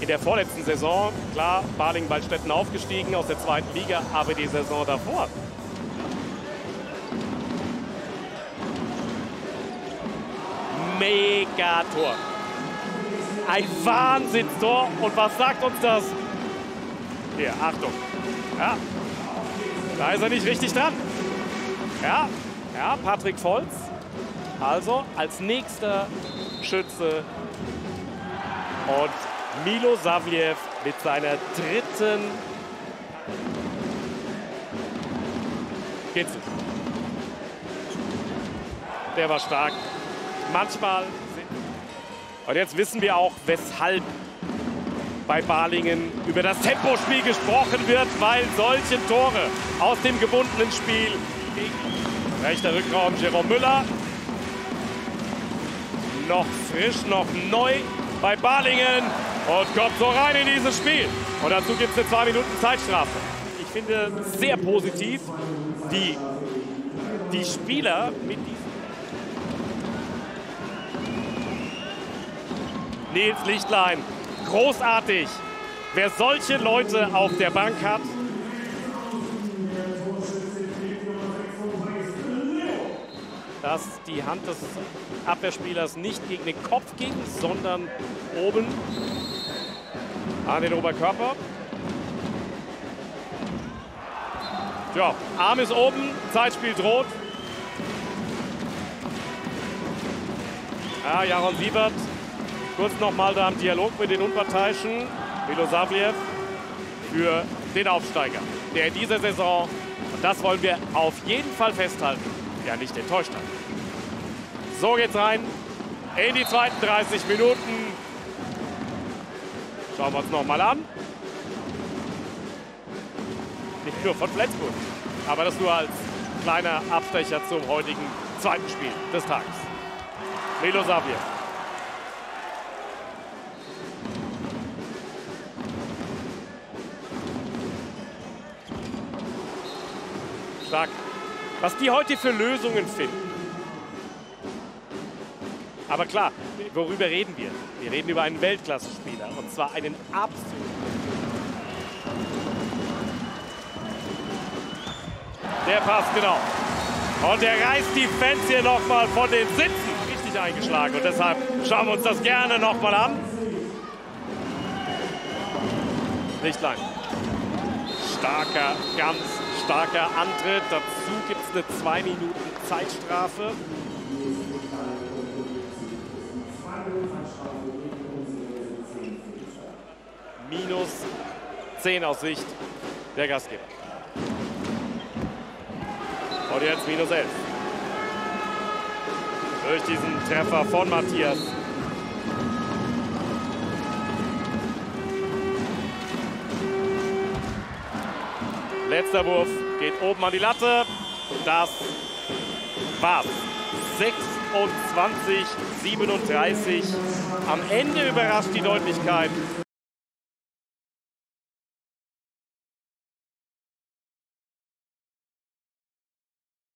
in der vorletzten Saison, klar, Balingen-Weilstetten aufgestiegen aus der zweiten Liga, aber die Saison davor. Megator. Ein Wahnsinnstor. Und was sagt uns das? Hier, Achtung. Ja. Da ist er nicht richtig dran. Ja, ja, Patrick Volz. Also als nächster Schütze. Und Milosavljev mit seiner dritten Kitzel. Der war stark. Manchmal. Und jetzt wissen wir auch, weshalb bei Balingen über das Tempospiel gesprochen wird, weil solche Tore aus dem gebundenen Spiel liegen. Rechter Rückraum, Jérôme Müller. Noch frisch, noch neu bei Balingen und kommt so rein in dieses Spiel. Und dazu gibt es eine 2 Minuten Zeitstrafe. Ich finde sehr positiv, die Spieler mit diesem. Nils Lichtlein, großartig. Wer solche Leute auf der Bank hat, dass die Hand des Abwehrspielers nicht gegen den Kopf ging, sondern oben an den Oberkörper. Ja, Arm ist oben, Zeitspiel droht. Ja, Jaron Siebert. Kurz nochmal da im Dialog mit den Unparteiischen. Milosavljev für den Aufsteiger, der in dieser Saison, und das wollen wir auf jeden Fall festhalten, ja nicht enttäuscht hat. So geht's rein in die zweiten 30 Minuten. Schauen wir uns nochmal an. Nicht nur von Flensburg, aber das nur als kleiner Abstecher zum heutigen zweiten Spiel des Tages. Milosavljev. Stark. Was die heute für Lösungen finden. Aber klar, worüber reden wir? Wir reden über einen Weltklasse-Spieler, und zwar einen absoluten. Der passt genau. Und der reißt die Fans hier nochmal von den Sitzen. Richtig eingeschlagen, und deshalb schauen wir uns das gerne nochmal an. Nicht lang. Starker, ganz starker Antritt. Dazu gibt es eine 2 Minuten Zeitstrafe. Minus 10 aus Sicht der Gastgeber. Und jetzt minus 11. Durch diesen Treffer von Matthias. Letzter Wurf geht oben an die Latte. Das war's. 26:37. Am Ende überrascht die Deutlichkeit.